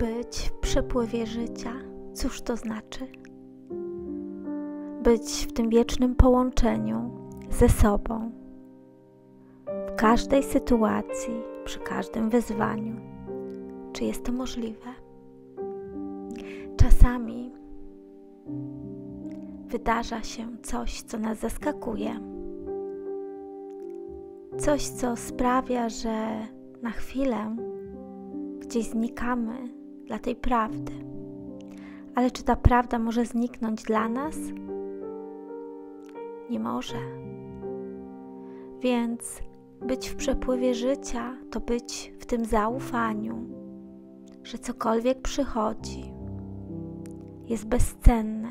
być w przepływie życia, cóż to znaczy? Być w tym wiecznym połączeniu ze sobą, w każdej sytuacji, przy każdym wyzwaniu. Czy jest to możliwe? Czasami wydarza się coś, co nas zaskakuje. Coś, co sprawia, że na chwilę gdzieś znikamy dla tej prawdy. Ale czy ta prawda może zniknąć dla nas? Nie może. Więc być w przepływie życia to być w tym zaufaniu, że cokolwiek przychodzi, jest bezcenne,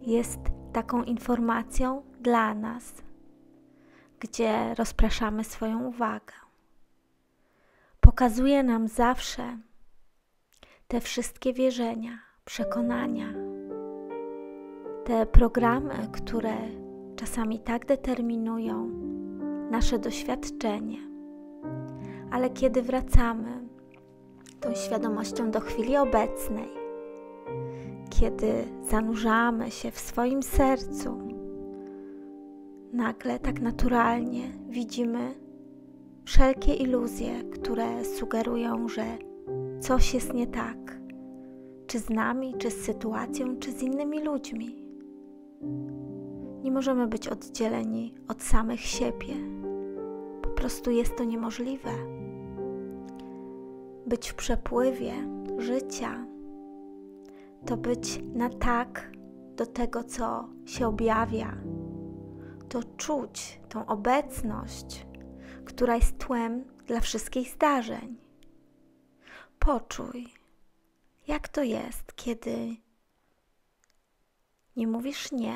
jest taką informacją dla nas, gdzie rozpraszamy swoją uwagę. Pokazuje nam zawsze te wszystkie wierzenia, przekonania, te programy, które czasami tak determinują nasze doświadczenie. Ale kiedy wracamy tą świadomością do chwili obecnej, kiedy zanurzamy się w swoim sercu, nagle tak naturalnie widzimy wszelkie iluzje, które sugerują, że coś jest nie tak, czy z nami, czy z sytuacją, czy z innymi ludźmi. Nie możemy być oddzieleni od samych siebie. Po prostu jest to niemożliwe. Być w przepływie życia to być na tak do tego, co się objawia. To czuć tą obecność, która jest tłem dla wszystkich zdarzeń. Poczuj, jak to jest, kiedy nie mówisz nie,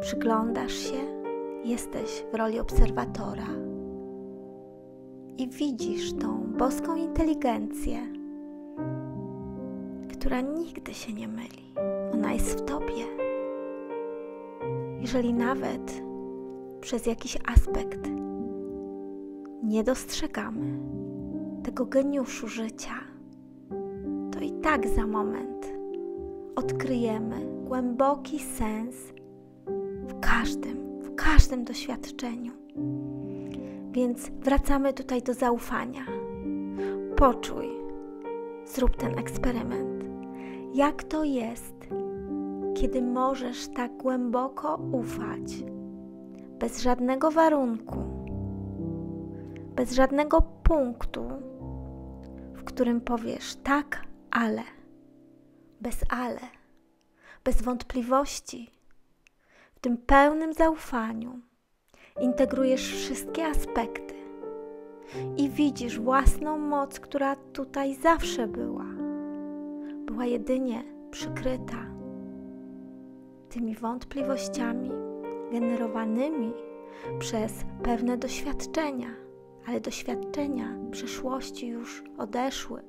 przyglądasz się, jesteś w roli obserwatora i widzisz tą boską inteligencję, która nigdy się nie myli. Ona jest w tobie. Jeżeli nawet przez jakiś aspekt nie dostrzegamy tego geniuszu życia, to i tak za moment odkryjemy głęboki sens w każdym doświadczeniu. Więc wracamy tutaj do zaufania. Poczuj, zrób ten eksperyment. Jak to jest, kiedy możesz tak głęboko ufać, bez żadnego warunku, bez żadnego punktu, w którym powiesz tak, ale, bez wątpliwości. W tym pełnym zaufaniu integrujesz wszystkie aspekty i widzisz własną moc, która tutaj zawsze była. Była jedynie przykryta tymi wątpliwościami generowanymi przez pewne doświadczenia, ale doświadczenia przeszłości już odeszły,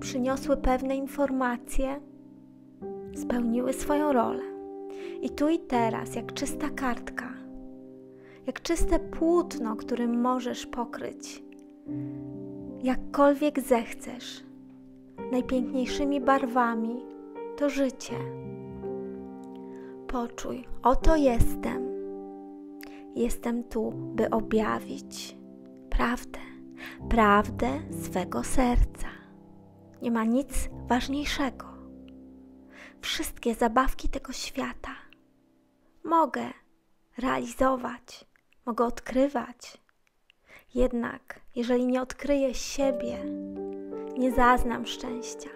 przyniosły pewne informacje, spełniły swoją rolę. I tu i teraz, jak czysta kartka, jak czyste płótno, którym możesz pokryć jakkolwiek zechcesz, najpiękniejszymi barwami, to życie. Poczuj, oto jestem. Jestem tu, by objawić prawdę swego serca. Nie ma nic ważniejszego. Wszystkie zabawki tego świata mogę realizować, mogę odkrywać. Jednak jeżeli nie odkryję siebie, nie zaznam szczęścia.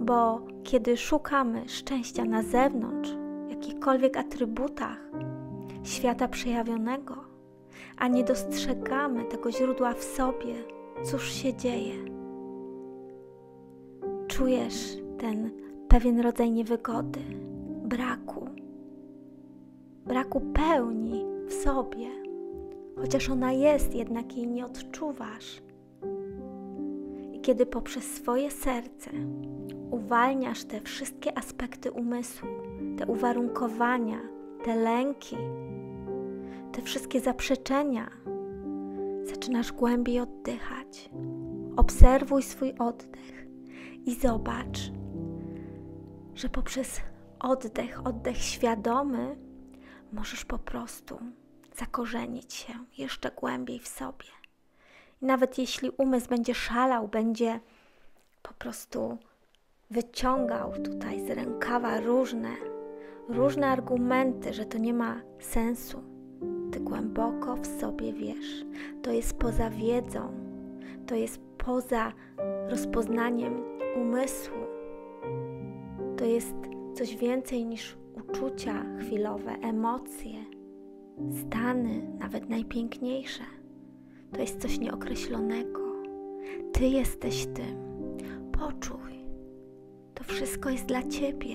Bo kiedy szukamy szczęścia na zewnątrz, w jakichkolwiek atrybutach świata przejawionego, a nie dostrzegamy tego źródła w sobie, cóż się dzieje? Czujesz ten pewien rodzaj niewygody, braku pełni w sobie, chociaż ona jest, jednak jej nie odczuwasz. I kiedy poprzez swoje serce uwalniasz te wszystkie aspekty umysłu, te uwarunkowania, te lęki, te wszystkie zaprzeczenia, zaczynasz głębiej oddychać. Obserwuj swój oddech. i zobacz, że poprzez oddech świadomy możesz po prostu zakorzenić się jeszcze głębiej w sobie. I nawet jeśli umysł będzie szalał, będzie po prostu wyciągał tutaj z rękawa różne argumenty, że to nie ma sensu. Ty głęboko w sobie wiesz. To jest poza wiedzą. To jest poza rozpoznaniem umysłu. To jest coś więcej niż uczucia chwilowe, emocje, stany, nawet najpiękniejsze. To jest coś nieokreślonego. Ty jesteś tym. Poczuj. To wszystko jest dla ciebie.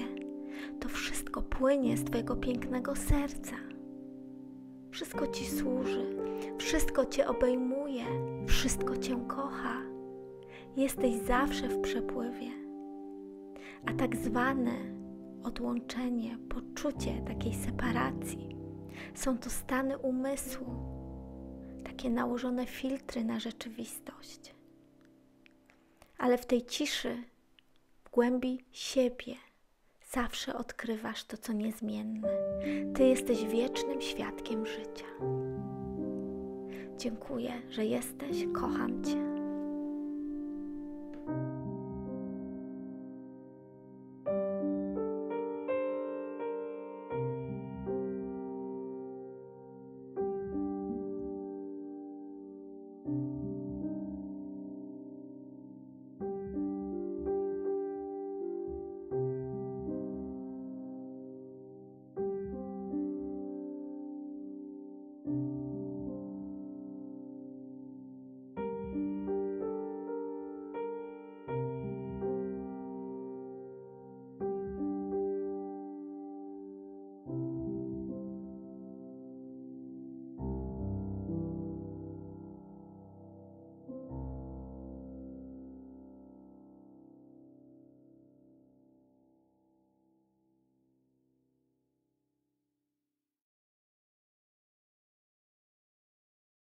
To wszystko płynie z twojego pięknego serca. Wszystko ci służy. Wszystko cię obejmuje. Wszystko cię kocha. Jesteś zawsze w przepływie. A tak zwane odłączenie, poczucie takiej separacji są to stany umysłu. Takie nałożone filtry na rzeczywistość. Ale w tej ciszy, w głębi siebie zawsze odkrywasz to, co niezmienne. Ty jesteś wiecznym świadkiem życia. Dziękuję, że jesteś. Kocham cię.